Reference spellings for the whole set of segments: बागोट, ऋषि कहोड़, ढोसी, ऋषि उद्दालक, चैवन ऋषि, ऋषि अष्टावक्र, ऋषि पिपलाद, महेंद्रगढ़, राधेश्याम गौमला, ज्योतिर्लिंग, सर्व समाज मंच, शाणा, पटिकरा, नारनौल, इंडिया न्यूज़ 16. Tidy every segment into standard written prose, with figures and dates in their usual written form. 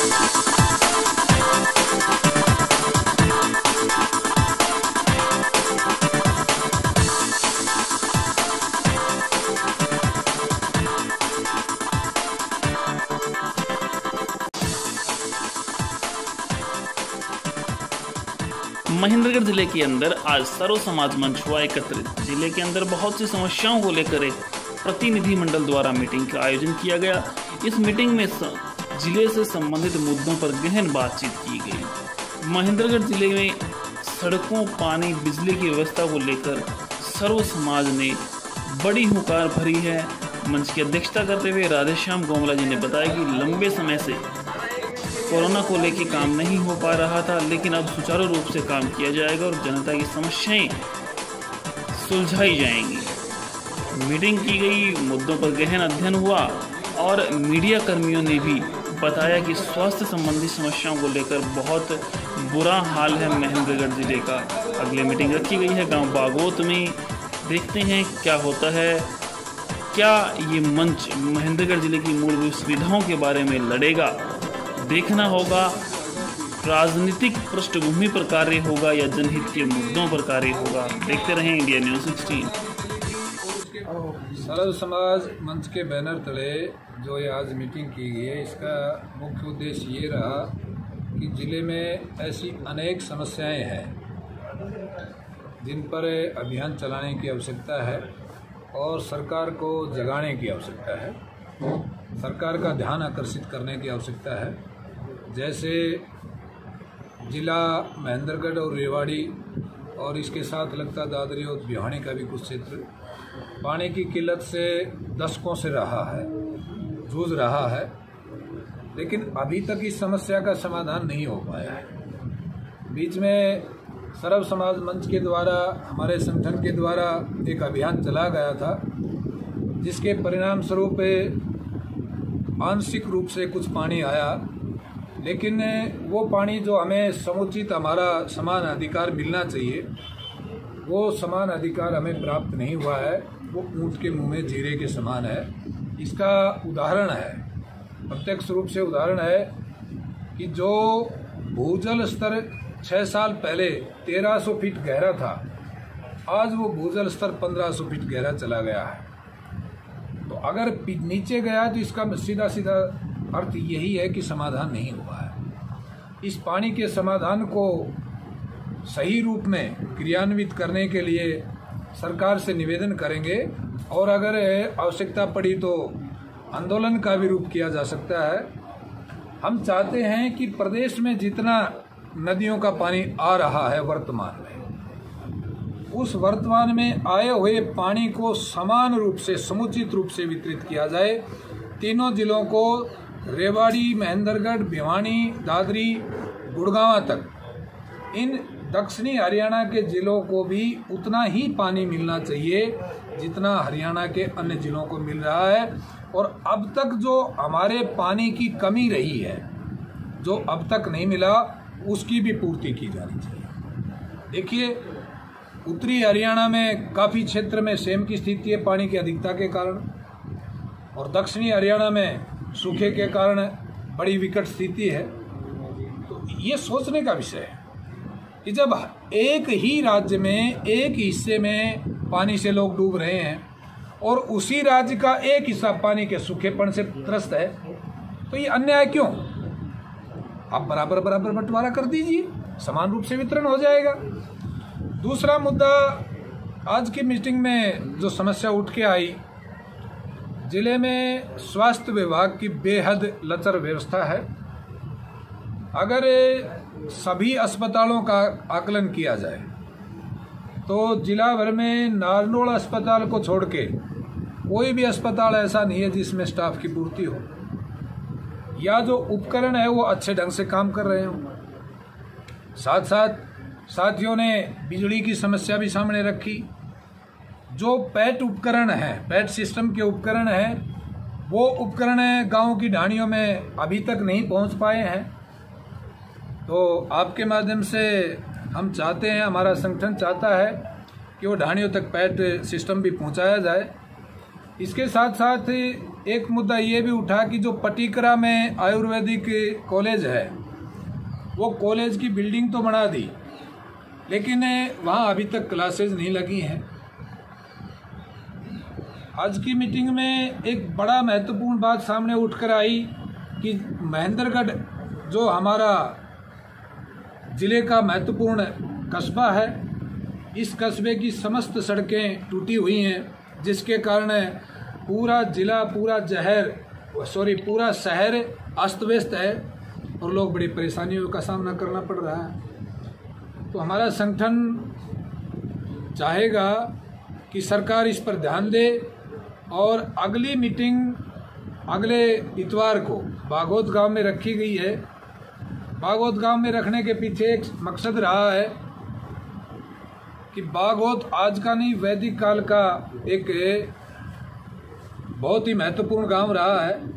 महेंद्रगढ़ जिले के अंदर आज सर्व समाज मंच हुआ एकत्रित। जिले के अंदर बहुत सी समस्याओं को लेकर एक प्रतिनिधि मंडल द्वारा मीटिंग का आयोजन किया गया। इस मीटिंग में जिले से संबंधित मुद्दों पर गहन बातचीत की गई। महेंद्रगढ़ जिले में सड़कों, पानी, बिजली की व्यवस्था को लेकर सर्व समाज ने बड़ी हुकार भरी है। मंच की अध्यक्षता करते हुए राधेश्याम गौमला जी ने बताया कि लंबे समय से कोरोना को लेकर काम नहीं हो पा रहा था, लेकिन अब सुचारू रूप से काम किया जाएगा और जनता की समस्याएं सुलझाई जाएंगी। मीटिंग की गई, मुद्दों पर गहन अध्ययन हुआ और मीडिया कर्मियों ने भी बताया कि स्वास्थ्य संबंधी समस्याओं को लेकर बहुत बुरा हाल है महेंद्रगढ़ ज़िले का। अगली मीटिंग रखी गई है गाँव बागोट में। देखते हैं क्या होता है, क्या ये मंच महेंद्रगढ़ ज़िले की मूलभूत सुविधाओं के बारे में लड़ेगा। देखना होगा राजनीतिक पृष्ठभूमि पर कार्य होगा या जनहित के मुद्दों पर कार्य होगा। देखते रहें इंडिया न्यूज़ 16। सर्व समाज मंच के बैनर तले जो ये आज मीटिंग की गई है, इसका मुख्य उद्देश्य ये रहा कि ज़िले में ऐसी अनेक समस्याएं हैं जिन पर अभियान चलाने की आवश्यकता है और सरकार को जगाने की आवश्यकता है, सरकार का ध्यान आकर्षित करने की आवश्यकता है। जैसे जिला महेंद्रगढ़ और रेवाड़ी और इसके साथ लगता दादरी और बिहानी का भी कुछ क्षेत्र पानी की किल्लत से दशकों से रहा है, जूझ रहा है, लेकिन अभी तक इस समस्या का समाधान नहीं हो पाया है। बीच में सर्व समाज मंच के द्वारा, हमारे संगठन के द्वारा एक अभियान चला गया था, जिसके परिणाम स्वरूप आंशिक रूप से कुछ पानी आया, लेकिन वो पानी जो हमें समुचित हमारा समान अधिकार मिलना चाहिए, वो समान अधिकार हमें प्राप्त नहीं हुआ है। वो ऊँट के मुंह में जीरे के समान है। इसका उदाहरण है, प्रत्यक्ष रूप से उदाहरण है कि जो भूजल स्तर 6 साल पहले 1300 फीट गहरा था, आज वो भूजल स्तर 1500 फीट गहरा चला गया है। तो अगर नीचे गया तो इसका सीधा सीधा अर्थ यही है कि समाधान नहीं हुआ है। इस पानी के समाधान को सही रूप में क्रियान्वित करने के लिए सरकार से निवेदन करेंगे और अगर आवश्यकता पड़ी तो आंदोलन का भी रूप किया जा सकता है। हम चाहते हैं कि प्रदेश में जितना नदियों का पानी आ रहा है वर्तमान में, उस वर्तमान में आए हुए पानी को समान रूप से, समुचित रूप से वितरित किया जाए। तीनों जिलों को, रेवाड़ी, महेंद्रगढ़, भिवानी, दादरी, गुड़गांव तक, इन दक्षिणी हरियाणा के जिलों को भी उतना ही पानी मिलना चाहिए जितना हरियाणा के अन्य जिलों को मिल रहा है। और अब तक जो हमारे पानी की कमी रही है, जो अब तक नहीं मिला, उसकी भी पूर्ति की जानी चाहिए। देखिए, उत्तरी हरियाणा में काफ़ी क्षेत्र में सेम की स्थिति है पानी की अधिकता के कारण, और दक्षिणी हरियाणा में सूखे के कारण बड़ी विकट स्थिति है। तो ये सोचने का विषय है कि जब एक ही राज्य में, एक हिस्से में पानी से लोग डूब रहे हैं और उसी राज्य का एक हिस्सा पानी के सूखेपन से त्रस्त है, तो ये अन्याय क्यों? आप बराबर बराबर बंटवारा कर दीजिए, समान रूप से वितरण हो जाएगा। दूसरा मुद्दा, आज की मीटिंग में जो समस्या उठ के आई, जिले में स्वास्थ्य विभाग की बेहद लचर व्यवस्था है। अगर सभी अस्पतालों का आकलन किया जाए तो जिला भर में नारनौल अस्पताल को छोड़ के कोई भी अस्पताल ऐसा नहीं है जिसमें स्टाफ की पूर्ति हो या जो उपकरण है वो अच्छे ढंग से काम कर रहे हों। साथ साथ साथियों ने बिजली की समस्या भी सामने रखी। जो पैट उपकरण है, पैट सिस्टम के उपकरण है, वो उपकरण गांव की ढाणियों में अभी तक नहीं पहुंच पाए हैं। तो आपके माध्यम से हम चाहते हैं, हमारा संगठन चाहता है कि वो ढाणियों तक पैट सिस्टम भी पहुंचाया जाए। इसके साथ साथ एक मुद्दा ये भी उठा कि जो पटिकरा में आयुर्वेदिक कॉलेज है, वो कॉलेज की बिल्डिंग तो बना दी, लेकिन वहाँ अभी तक क्लासेस नहीं लगी हैं। आज की मीटिंग में एक बड़ा महत्वपूर्ण बात सामने उठकर आई कि महेंद्रगढ़ जो हमारा ज़िले का महत्वपूर्ण कस्बा है, इस कस्बे की समस्त सड़कें टूटी हुई हैं, जिसके कारण पूरा ज़िला पूरा शहर अस्त व्यस्त है और लोग बड़ी परेशानियों का सामना करना पड़ रहा है। तो हमारा संगठन चाहेगा कि सरकार इस पर ध्यान दे और अगली मीटिंग अगले इतवार को बागोट गांव में रखी गई है। बागोट गांव में रखने के पीछे एक मकसद रहा है कि बागोट आज का नहीं वैदिक काल का एक बहुत ही महत्वपूर्ण गांव रहा है।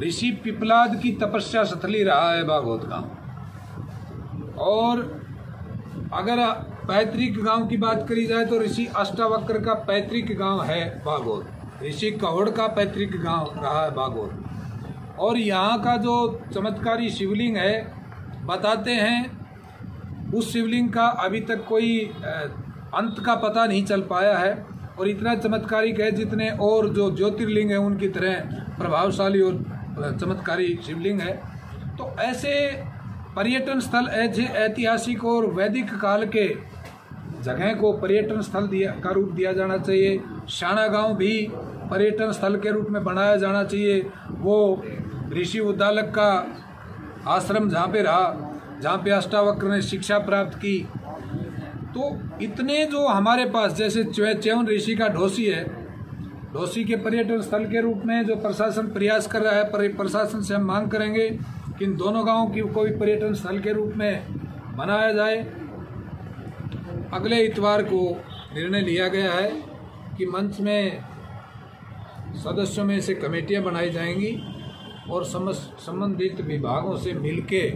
ऋषि पिपलाद की तपस्या स्थली रहा है बागोट गांव। और अगर पैतृक गांव की बात करी जाए तो ऋषि अष्टावक्र का पैतृक गांव है बागोट, ऋषि कहोड़ का पैतृक गांव रहा है बागोट। और यहां का जो चमत्कारी शिवलिंग है, बताते हैं उस शिवलिंग का अभी तक कोई अंत का पता नहीं चल पाया है और इतना चमत्कारिक है जितने और जो ज्योतिर्लिंग है उनकी तरह प्रभावशाली और चमत्कारी शिवलिंग है। तो ऐसे पर्यटन स्थल, ऐसे ऐतिहासिक और वैदिक काल के जगह को पर्यटन स्थल का रूप दिया जाना चाहिए। शाणा गांव भी पर्यटन स्थल के रूप में बनाया जाना चाहिए। वो ऋषि उद्दालक का आश्रम जहाँ पे रहा, जहाँ पे अष्टावक्र ने शिक्षा प्राप्त की। तो इतने जो हमारे पास, जैसे चैवन ऋषि का ढोसी है, ढोसी के पर्यटन स्थल के रूप में जो प्रशासन प्रयास कर रहा है, प्रशासन से हम मांग करेंगे कि इन दोनों गांवों की कोई पर्यटन स्थल के रूप में बनाया जाए। अगले इतवार को निर्णय लिया गया है कि मंच में सदस्यों में से कमेटियां बनाई जाएंगी और संबंधित विभागों से मिलके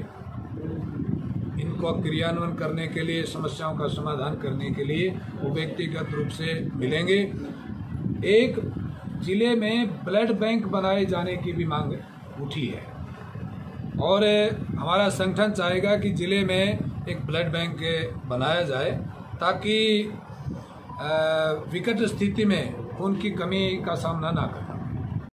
को क्रियान्वयन करने के लिए, समस्याओं का समाधान करने के लिए वो व्यक्तिगत रूप से मिलेंगे। एक जिले में ब्लड बैंक बनाए जाने की भी मांग उठी है और हमारा संगठन चाहेगा कि जिले में एक ब्लड बैंक बनाया जाए ताकि विकट स्थिति में खून की कमी का सामना ना करें।